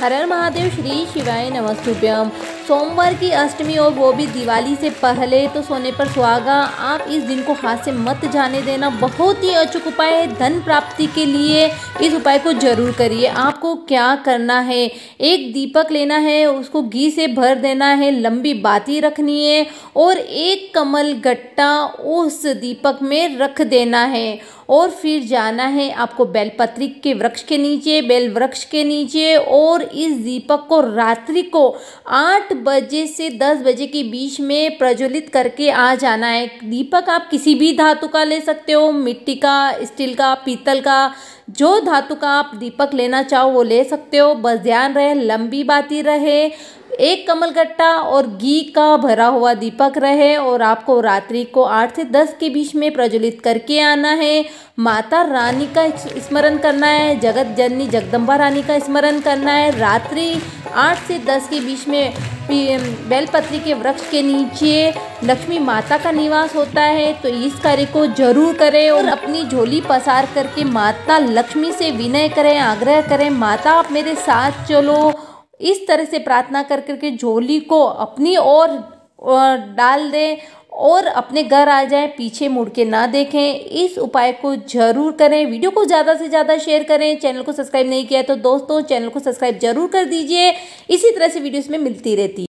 हर हर महादेव, श्री शिवाय नमस्तुभ्यम। सोमवार की अष्टमी और वो भी दिवाली से पहले, तो सोने पर सुहागा। आप इस दिन को हाथ से मत जाने देना। बहुत ही अचूक उपाय है धन प्राप्ति के लिए। इस उपाय को जरूर करिए। आपको क्या करना है, एक दीपक लेना है, उसको घी से भर देना है, लंबी बाती रखनी है और एक कमल गट्टा उस दीपक में रख देना है और फिर जाना है आपको बेलपत्री के वृक्ष के नीचे, बेल वृक्ष के नीचे, और इस दीपक को रात्रि को 8 बजे से 10 बजे के बीच में प्रज्वलित करके आ जाना है। दीपक आप किसी भी धातु का ले सकते हो, मिट्टी का, स्टील का, पीतल का, जो धातु का आप दीपक लेना चाहो वो ले सकते हो। बस ध्यान रहे लंबी बाती रहे, एक कमलगट्टा और घी का भरा हुआ दीपक रहे और आपको रात्रि को 8 से 10 के बीच में प्रज्वलित करके आना है। माता रानी का स्मरण करना है, जगत जननी जगदम्बा रानी का स्मरण करना है। रात्रि 8 से 10 के बीच में बेलपत्री के वृक्ष के नीचे लक्ष्मी माता का निवास होता है, तो इस कार्य को जरूर करें और अपनी झोली पसार करके माता लक्ष्मी से विनय करें, आग्रह करें, माता आप मेरे साथ चलो। इस तरह से प्रार्थना कर करके झोली को अपनी ओर डाल दें और अपने घर आ जाएं, पीछे मुड़ के ना देखें। इस उपाय को जरूर करें। वीडियो को ज़्यादा से ज़्यादा शेयर करें। चैनल को सब्सक्राइब नहीं किया है तो दोस्तों चैनल को सब्सक्राइब जरूर कर दीजिए। इसी तरह से वीडियोस में मिलती रहती है।